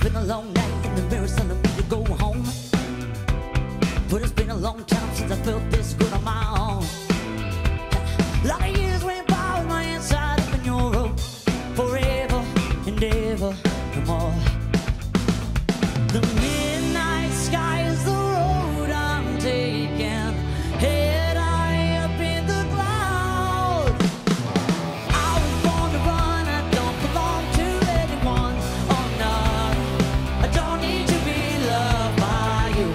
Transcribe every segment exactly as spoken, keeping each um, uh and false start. It's been a long night in the mirror, son, and will you go home? But it's been a long time since I felt this good on my own. Lot of years went by with my inside up in your road, forever and ever no more. The midnight sky is the road I'm taking, head high up in the clouds. I was born to run, I don't belong to anyone, or not. I don't need to be loved by you.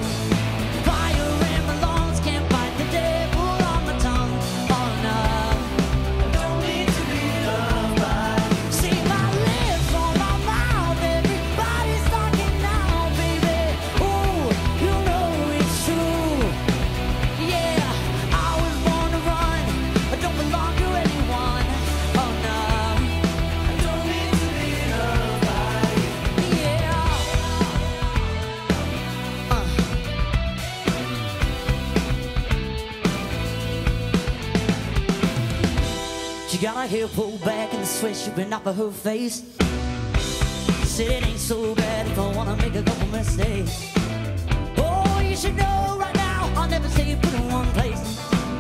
Fire in my lungs, can't fight the devil on my tongue, or not. I don't need to be loved by you. See my lips on my mouth, everybody's talking now, baby. Ooh, you know it's true. Yeah, I was born to run, I don't belong to anyone. Oh no, I don't need to be loved by you. Yeah. Uh. She got her hair pulled back and the sweat dripping off of her face. Said it ain't so bad if I wanna make a couple mistakes. Oh, you should know right now I'll never see you put in one place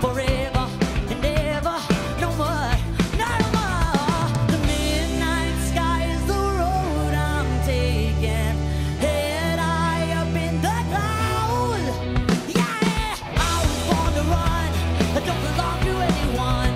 forever and ever no more, no more. The midnight sky is the road I'm taking, head high up in the clouds. Yeah, I was born to run, I don't belong to anyone.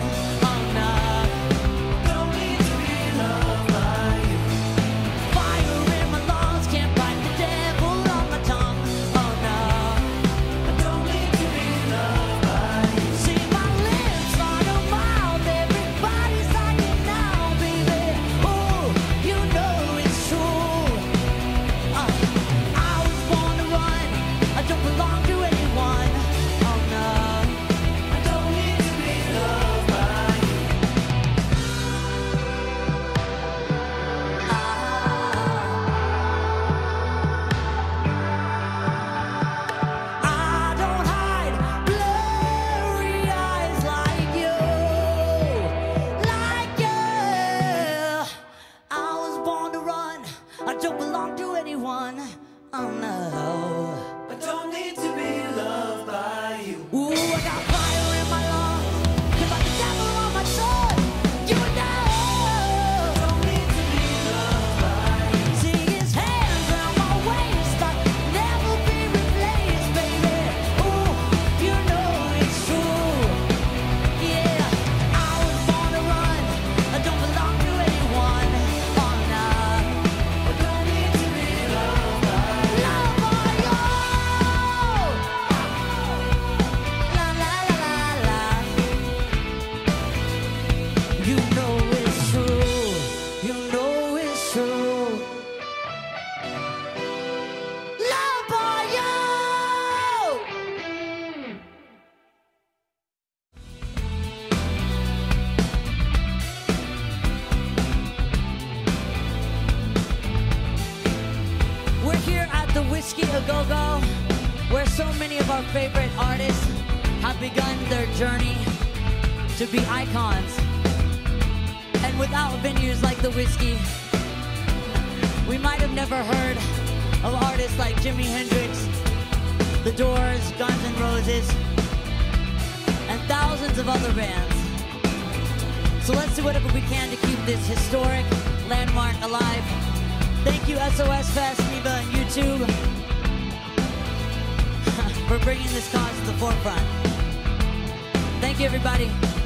Oh no, don't need to be loved by you. Fire in my lungs, can't fight the devil on my tongue. Oh no, I don't need to be loved by you. See my lips on your mouth, everybody's talking now, baby. Ooh, you know it's true. Uh, I was born to run, I don't belong to anyone. Oh no, I don't need to be loved by you. I don't hide blurry eyes like you, like you. I was born to run, I don't belong to anyone. Oh no. I don't need to be loved by you. Ooh, I got fire in my lungs, cause I'm the devil on my soul. You know, don't need to be loved by you. See his hands around my waist, I can never be replaced, baby. Ooh, you know it's true. Yeah, I was born to run, I don't belong to anyone. Oh no, I don't need to be loved by you. Love on you. La la la la la. You know it's true. You know it's true. Love for you. We're here at the Whisky a Go Go, where so many of our favorite artists have begun their journey to be icons. And without venues like the Whisky, we might have never heard of artists like Jimi Hendrix, The Doors, Guns N' Roses, and thousands of other bands. So let's do whatever we can to keep this historic landmark alive. Thank you, S O S Fest, Neva, and YouTube, for bringing this cause to the forefront. Thank you, everybody.